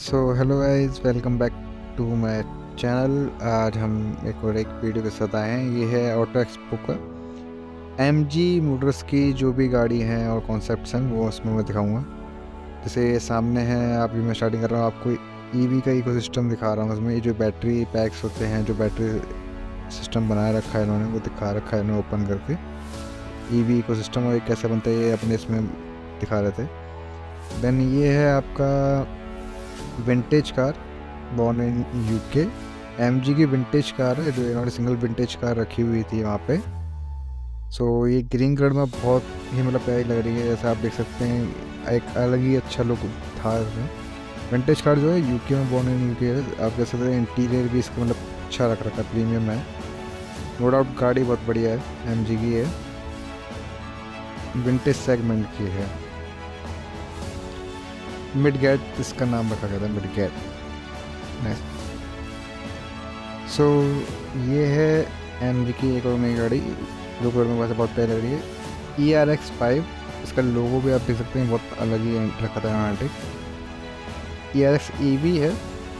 So hello guys, welcome back to my channel. आज हम एक और एक वीडियो के साथ आए हैं। ये है ऑटो एक्सपो का एमजी मोटर्स की जो भी गाड़ी हैं और कॉन्सेप्ट्स हैं वो उसमें मैं दिखाऊंगा। जैसे ये सामने है, अभी मैं स्टार्टिंग कर रहा हूँ, आपको ईवी का इकोसिस्टम दिखा रहा हूँ। उसमें जो बैटरी पैक्स होते हैं, जो बैटरी सिस्टम बनाए रखा है इन्होंने, वो दिखा रखा है इन्होंने ओपन करके। ईवी इकोसिस्टम और ये कैसे बनता है ये अपने इसमें दिखा रहे थे। देन ये है आपका vintage car, born in UK, MG की विंटेज कार है जो इन्होंने सिंगल विंटेज कार रखी हुई थी वहाँ पे। सो ये ग्रीन कलर में बहुत ही मतलब प्यारी लग रही है, जैसा आप देख सकते हैं एक अलग ही अच्छा लुक था इसमें। विंटेज कार जो है यूके में, बॉर्न इन यूके, आप देख सकते हैं। इंटीरियर भी इसका मतलब अच्छा रख रखा है, प्रीमियम है, नो डाउट। गाड़ी बहुत बढ़िया है, एमजी की है, विंटेज सेगमेंट की है। मिडगेट इसका नाम रखा गया था, मिडगेट। सो ये है एमजी की एक और नई गाड़ी जो कलर में वैसे बहुत प्यारी लग रही है, eRX5। इसका लोगो भी आप देख सकते हैं, बहुत अलग ही रखा था यहाँ पे। eRX EV है,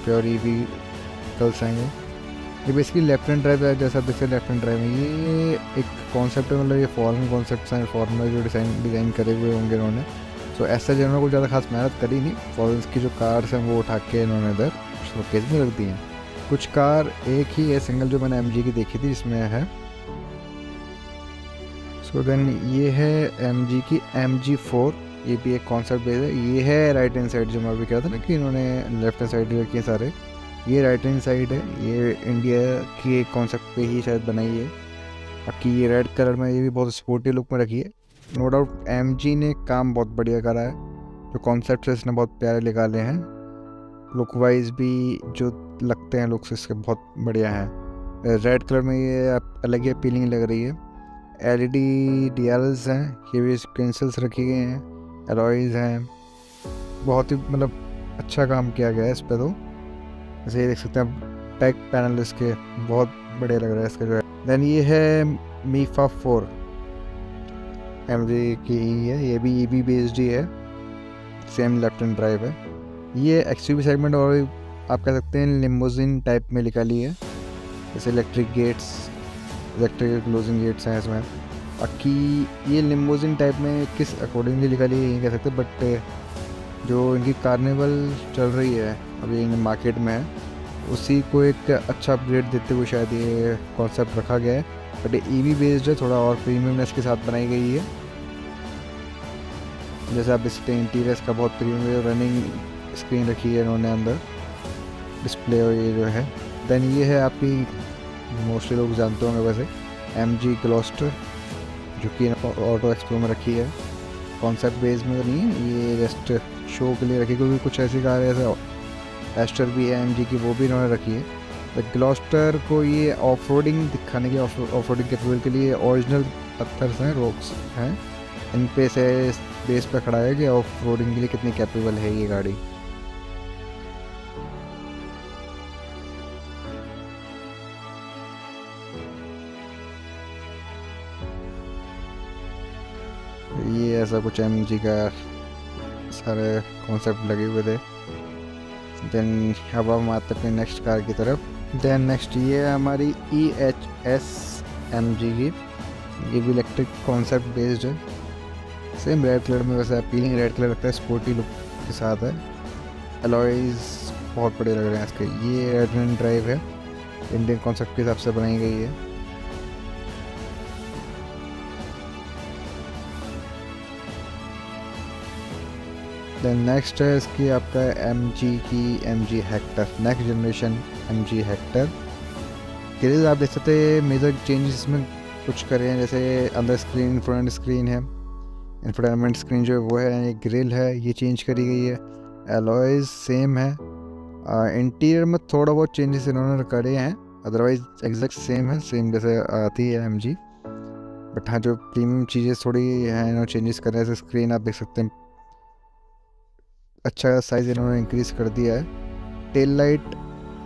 प्योर EV कल्स आएंगे। ये बेसिकली लेफ्ट हैंड ड्राइव है, जैसा आप देख सकते हैं लेफ्ट हैंड ड्राइव में। ये एक कॉन्सेप्ट है, मतलब ये फॉर्मल कॉन्सेप्ट हैं, फॉर्मल जो डिज़ाइन करे हुए होंगे इन्होंने। तो ऐसा जिन्होंने को ज़्यादा खास मेहनत करी नहीं, फॉरेंस की जो कार्स हैं वो उठा के इन्होंने इधर शोकेस में रख दी हैं। कुछ कार एक ही है सिंगल जो मैंने एमजी की देखी थी इसमें है। सो देन ये है एमजी की MG 4, ये भी एक कॉन्सेप्ट बेस है। ये है राइट हैंड साइड, जो मैं अभी कह रहा था ना कि इन्होंने लेफ्ट हैंड साइड रखी है सारे, ये राइट हैंड साइड है। ये इंडिया की एक कॉन्सेप्ट पे ही शायद बनाई है। बाकी ये रेड कलर में, ये भी बहुत स्पोर्टी लुक में रखी है। नो डाउट एमजी ने काम बहुत बढ़िया करा है, जो कॉन्सेप्ट है इसने बहुत प्यारे निकाले हैं। लुक वाइज भी जो लगते हैं लुक्स इसके बहुत बढ़िया हैं। रेड कलर में ये अलग ही अपीलिंग लग रही है। LED DLs हैं, ये भी पेंसिल्स रखी गए हैं, अलॉयज हैं, बहुत ही मतलब अच्छा काम किया गया है इस पर। तो जैसे ये देख सकते हैं बैक पैनल इसके बहुत बढ़िया लग रहा है इसका जो है। देन ये है MG Four, एमजी की ही है, ये भी EV बेस्ड ही है, सेम लेफ्ट हैंड ड्राइव है। ये XUV सेगमेंट और आप कह सकते हैं लिमोजिन टाइप में निकाली है, जैसे electric gates, electric closing gates हैं इसमें। बाकी ये लिमोजिन टाइप में किस अकॉर्डिंगली निकाली है ये कह सकते हैं, बट जो इनकी कार्निवल चल रही है अभी मार्केट में, उसी को एक अच्छा अपग्रेड देते हुए शायद ये कॉन्सेप्ट रखा गया है। बट ये EV बेस्ड है, थोड़ा और प्रीमियमनेस के साथ बनाई गई है। जैसे आप इसके इंटीरियर का बहुत प्रीमियम है, रनिंग स्क्रीन रखी है इन्होंने अंदर, डिस्प्ले और ये जो है। देन ये है आपकी मोस्टली लोग जानते होंगे वैसे MG ग्लोस्टर, जो कि ऑटो एक्सपो में रखी है। कॉन्सेप्ट बेस में नहीं है ये, जस्ट शो के लिए रखी, क्योंकि कुछ ऐसी कार है, एस्टर भी है MG की, वो भी इन्होंने रखी है। ग्लोस्टर को ये ऑफ रोडिंग दिखाने के, ऑफ रोडिंग कैपेबल के लिए ओरिजिनल पत्थर्स हैं, रोक्स हैं, इन पे से बेस पर खड़ा है कि ऑफ रोडिंग के लिए कितनी कैपेबल है ये गाड़ी। ये ऐसा कुछ एमजी का सारे कॉन्सेप्ट लगे हुए थे। देन अब हम आते हैं नेक्स्ट कार की तरफ। देन नेक्स्ट ये है हमारी eHS MG की, ये भी इलेक्ट्रिक कॉन्सेप्ट बेस्ड है, सेम रेड कलर में। वैसे अपीलिंग रेड कलर लगता है, स्पोर्टी लुक के साथ है, अलॉयज बहुत बड़े लग रहे हैं इसके। ये रेड हैंड ड्राइव है, इंडियन कॉन्सेप्ट के हिसाब से बनाई गई है। देन नेक्स्ट है इसकी आपका MG की MG Hector, next generation MG Hector. Grill आप देख सकते हैं मेजर चेंजेस में कुछ करे हैं, जैसे अंदर स्क्रीन, फ्रंट स्क्रीन है, इंफोटेनमेंट स्क्रीन जो है वो है, ये ग्रिल है ये चेंज करी गई है। अलॉयज सेम है, इंटीरियर में थोड़ा बहुत चेंजेस इन्होंने करे हैं, अदरवाइज एग्जैक्ट सेम है, सेम जैसे आती है MG। बट हाँ, जो प्रीमियम चीज़ें थोड़ी हैं इन्होंने चेंजेस करे हैं, जैसे स्क्रीन आप देख सकते हैं अच्छा साइज़ इन्होंने इंक्रीज़ कर दिया है। टेल लाइट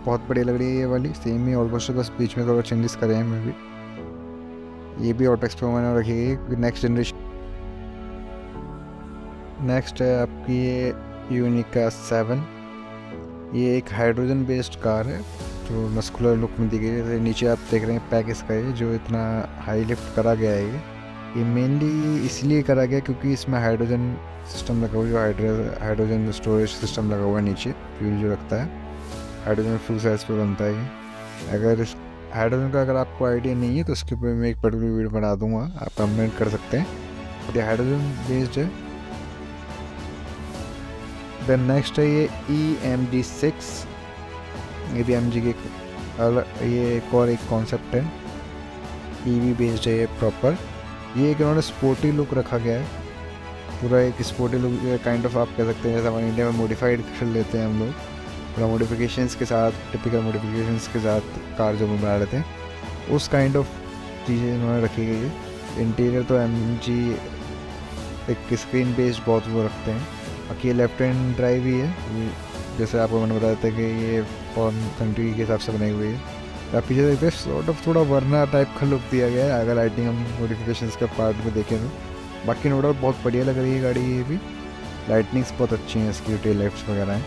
बहुत बढ़िया लग रही है ये वाली, सेम ही ऑलमोस्ट, बस बीच में थोड़ा चेंजेस करे हैं। मैं भी ये भी ऑटो एक्सपो में रखी गई है, नेक्स्ट जनरेशन। नेक्स्ट है आपकी ये EUNIQ 7, ये एक हाइड्रोजन बेस्ड कार है जो मस्कुलर लुक में दी गई है। नीचे आप देख रहे हैं पैक इसका ये जो इतना हाई लिफ्ट करा गया है, ये मेनली इसलिए करा गया क्योंकि इसमें हाइड्रोजन सिस्टम लगा हुआ है, हाइड्रोजन स्टोरेज सिस्टम लगा हुआ है। नीचे फ्यूल जो रखता है हाइड्रोजन फ्यूल साइज पर बनता है ये। अगर इस हाइड्रोजन का अगर आपको आइडिया नहीं है तो उसके ऊपर मैं एक पर्टिकुलर वीडियो बना दूंगा, आप कमेंट कर सकते हैं। ये हाइड्रोजन बेस्ड है। देन नेक्स्ट है ये eMG6, ये भी MG के ये एक और एक कॉन्सेप्ट है, EV बेस्ड है ये प्रॉपर। ये एक इन्होंने स्पोर्टी लुक रखा गया है, पूरा एक स्पोर्टी लुक काइंड ऑफ आप कह सकते हैं, जैसे हमारे इंडिया में मॉडिफाइड कर लेते हैं हम लोग, पूरा मॉडिफिकेशंस के साथ, टिपिकल मॉडिफिकेशंस के साथ कार जो बना लेते हैं उस काइंड ऑफ चीज़ें इन्होंने रखी गई है। इंटीरियर तो MG एक स्क्रीन बेस्ड बहुत वो रखते हैं, बाकी ये लेफ्ट हैंड ड्राइव ही है, जैसे आपको मैंने बताया था कि ये फॉरन कंट्री के हिसाब से बनाई हुई है। आप पीछे देखते हैं सॉर्ट ऑफ थोड़ा वरना टाइप का लुक दिया गया है, अगर लाइटिंग हम मॉडिफिकेशंस का पार्ट में देखें तो। बाकी नो डाउट बहुत बढ़िया लग रही है गाड़ी, ये भी लाइटनिंग्स बहुत अच्छी हैं इसकी, टेल लाइट्स वगैरह हैं।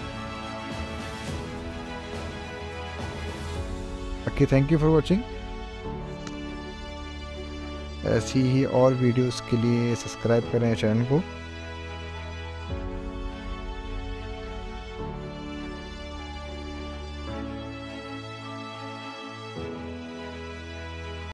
बाकी थैंक यू फॉर वॉचिंग, ऐसी ही और वीडियोज़ के लिए सब्सक्राइब करें चैनल को।